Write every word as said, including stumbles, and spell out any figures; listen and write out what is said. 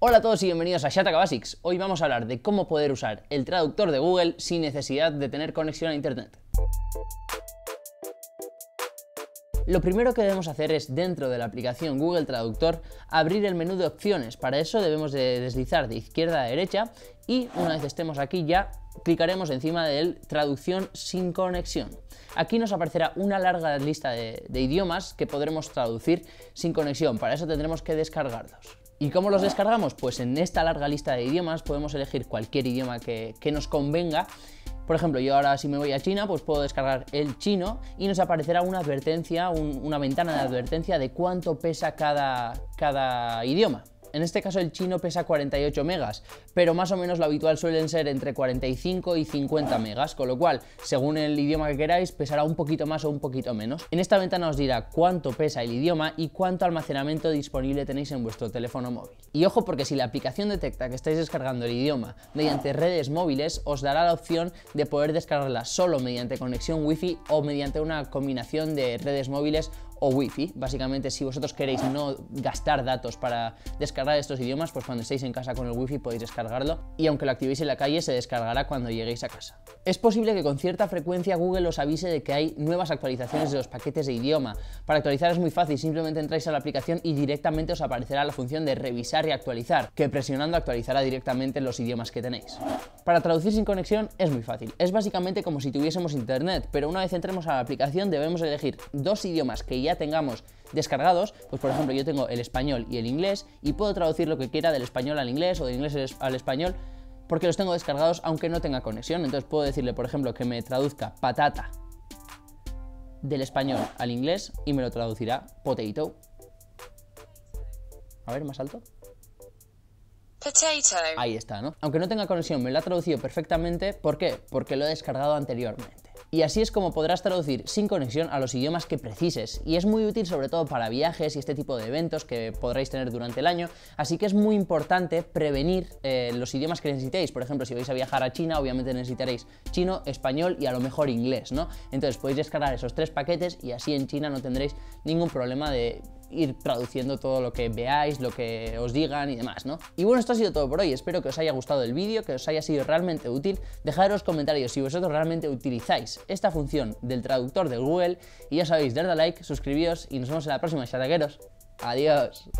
Hola a todos y bienvenidos a Xataka Basics. Hoy vamos a hablar de cómo poder usar el traductor de Google sin necesidad de tener conexión a internet. Lo primero que debemos hacer es, dentro de la aplicación Google Traductor, abrir el menú de opciones. Para eso debemos de deslizar de izquierda a derecha y, una vez estemos aquí, ya clicaremos encima del traducción sin conexión. Aquí nos aparecerá una larga lista de, de idiomas que podremos traducir sin conexión. Para eso tendremos que descargarlos. ¿Y cómo los descargamos? Pues en esta larga lista de idiomas podemos elegir cualquier idioma que, que nos convenga. Por ejemplo, yo ahora si me voy a China, pues puedo descargar el chino y nos aparecerá una advertencia, un, una ventana de advertencia de cuánto pesa cada, cada idioma. En este caso el chino pesa cuarenta y ocho megas, pero más o menos lo habitual suelen ser entre cuarenta y cinco y cincuenta megas, con lo cual, según el idioma que queráis, pesará un poquito más o un poquito menos. En esta ventana os dirá cuánto pesa el idioma y cuánto almacenamiento disponible tenéis en vuestro teléfono móvil. Y ojo, porque si la aplicación detecta que estáis descargando el idioma mediante redes móviles, os dará la opción de poder descargarla solo mediante conexión wifi o mediante una combinación de redes móviles o wifi. Básicamente, si vosotros queréis no gastar datos para descargar estos idiomas, pues cuando estéis en casa con el wifi podéis descargarlo, y aunque lo activéis en la calle se descargará cuando lleguéis a casa. Es posible que con cierta frecuencia Google os avise de que hay nuevas actualizaciones de los paquetes de idioma. Para actualizar es muy fácil, simplemente entráis a la aplicación y directamente os aparecerá la función de revisar y actualizar, que presionando actualizará directamente los idiomas que tenéis. Para traducir sin conexión es muy fácil, es básicamente como si tuviésemos internet, pero una vez entremos a la aplicación debemos elegir dos idiomas que ya ya tengamos descargados. Pues por ejemplo, yo tengo el español y el inglés y puedo traducir lo que quiera del español al inglés o del inglés al español, porque los tengo descargados aunque no tenga conexión. Entonces puedo decirle, por ejemplo, que me traduzca patata del español al inglés y me lo traducirá potato. A ver, más alto. Potato. Ahí está, ¿no? Aunque no tenga conexión, me lo ha traducido perfectamente. ¿Por qué? Porque lo he descargado anteriormente. Y así es como podrás traducir sin conexión a los idiomas que precises, y es muy útil sobre todo para viajes y este tipo de eventos que podréis tener durante el año, así que es muy importante prevenir eh, los idiomas que necesitéis. Por ejemplo, si vais a viajar a China, obviamente necesitaréis chino, español y a lo mejor inglés, ¿no? Entonces podéis descargar esos tres paquetes y así en China no tendréis ningún problema de ir traduciendo todo lo que veáis, lo que os digan y demás, ¿no? Y bueno, esto ha sido todo por hoy. Espero que os haya gustado el vídeo, que os haya sido realmente útil. Dejad en los comentarios si vosotros realmente utilizáis esta función del traductor de Google. Y ya sabéis, dadle a like, suscribíos y nos vemos en la próxima, xatakeros. Adiós.